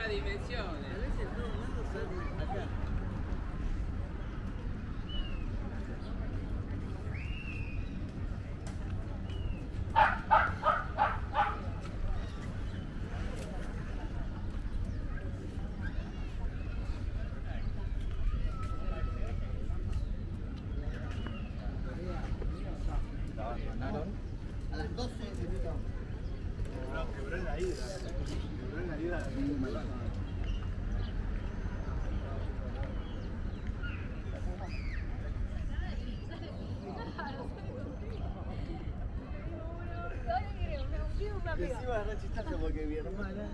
otra dimensión. A veces todo el mundo sale acá. A las 12 de minutos. No, quebró en la ida. Quebró en la ida. Encima agarró chistazo porque mi hermana...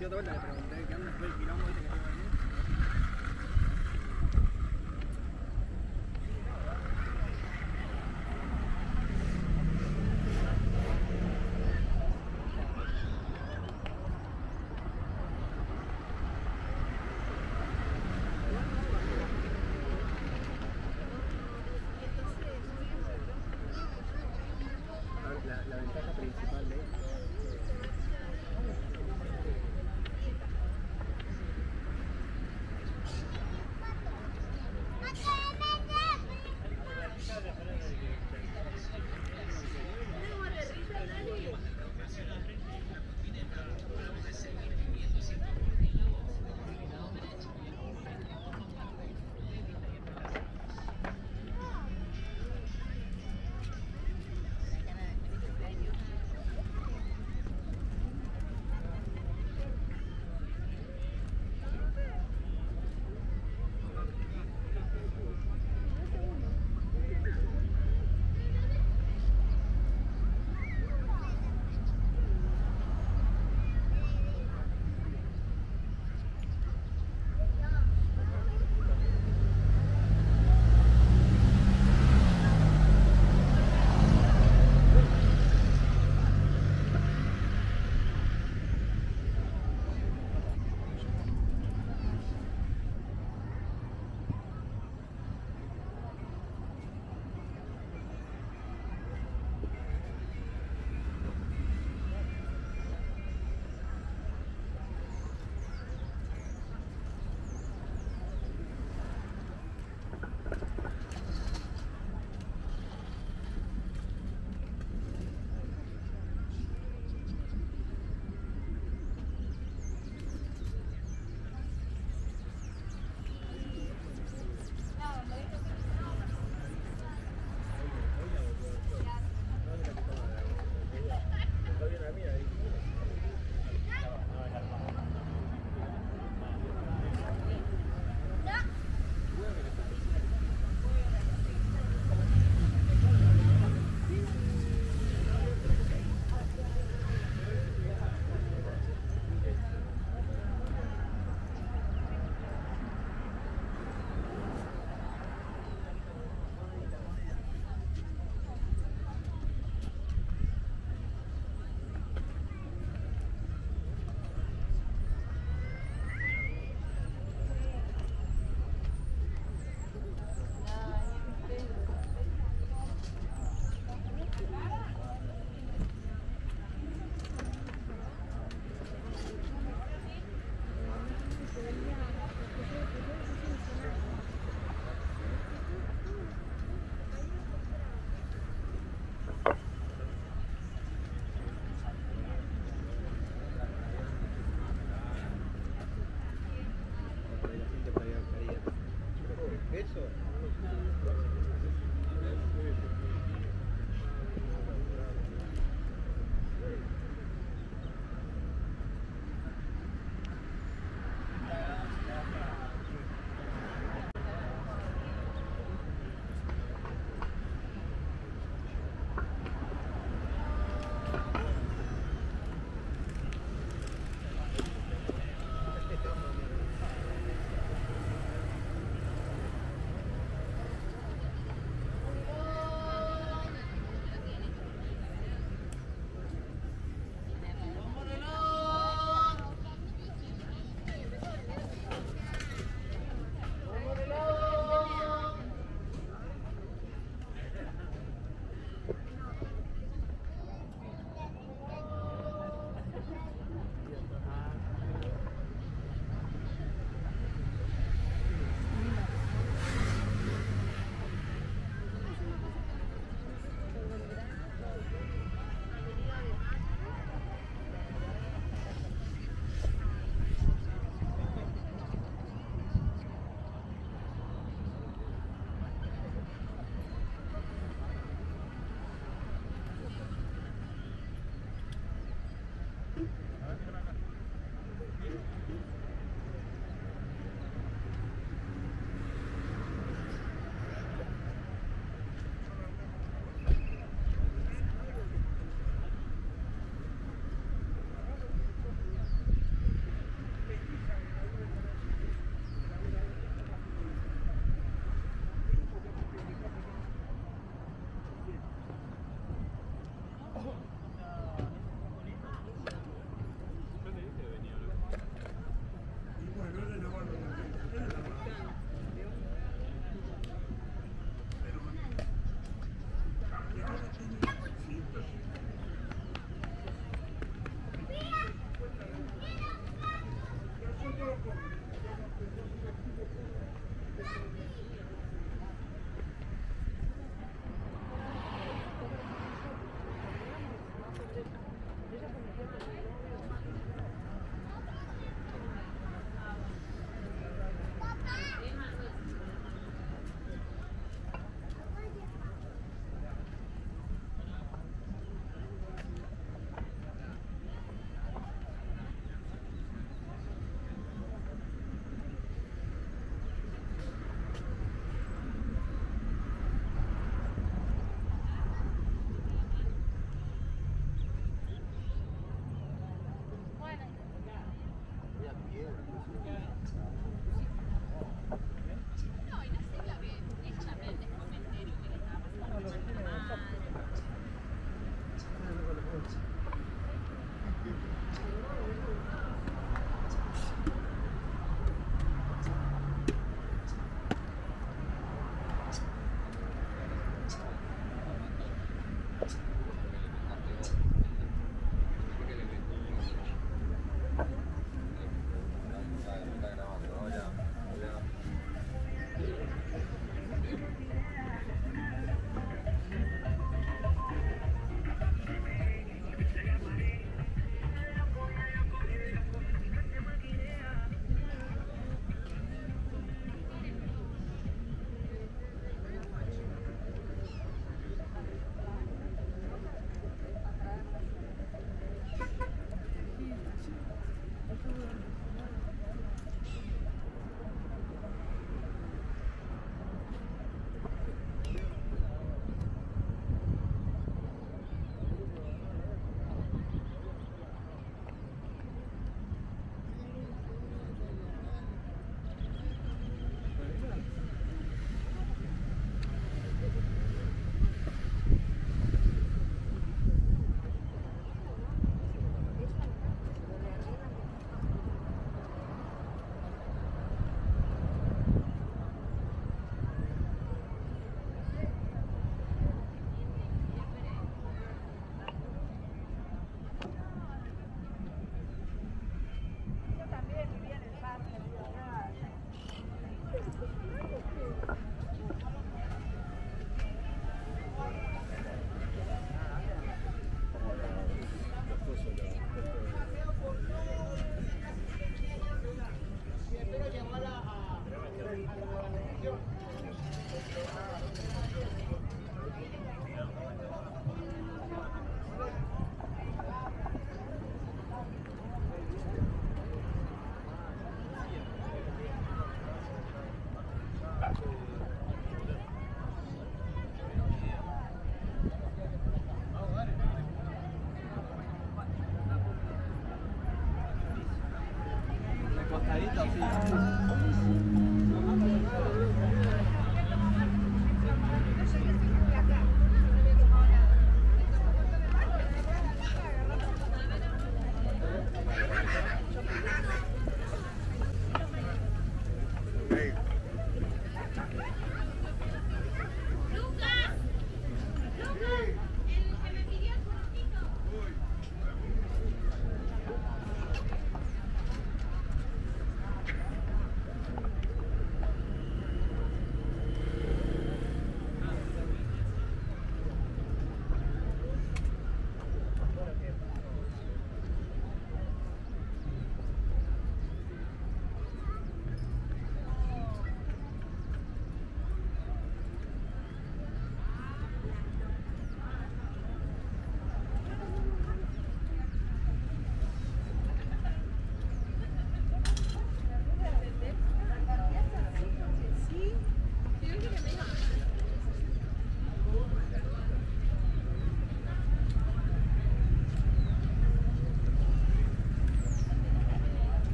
Yo también le pregunté que anda después el quilombo dice que tengo ahí. La ventaja principal de esto.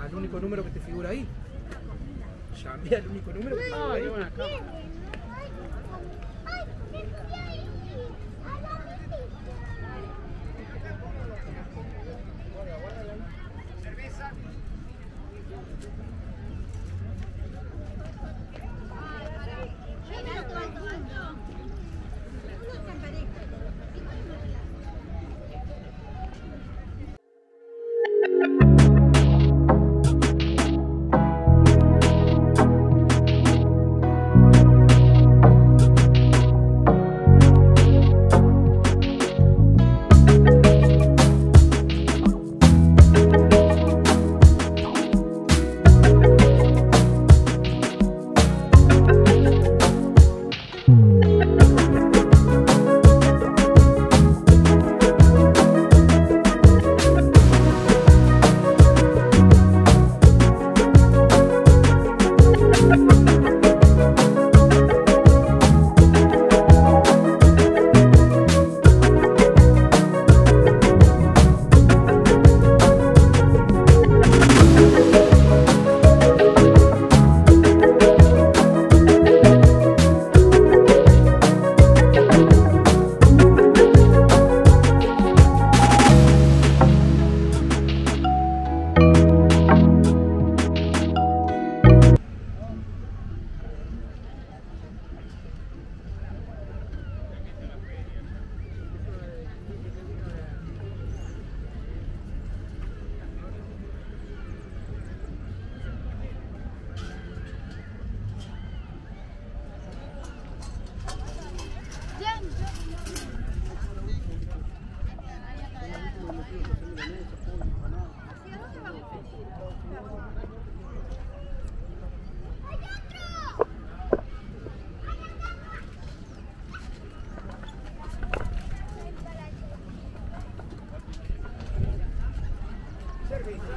Al único número que te figura ahí. Llamé al único número que te figura ahí. Cerveza.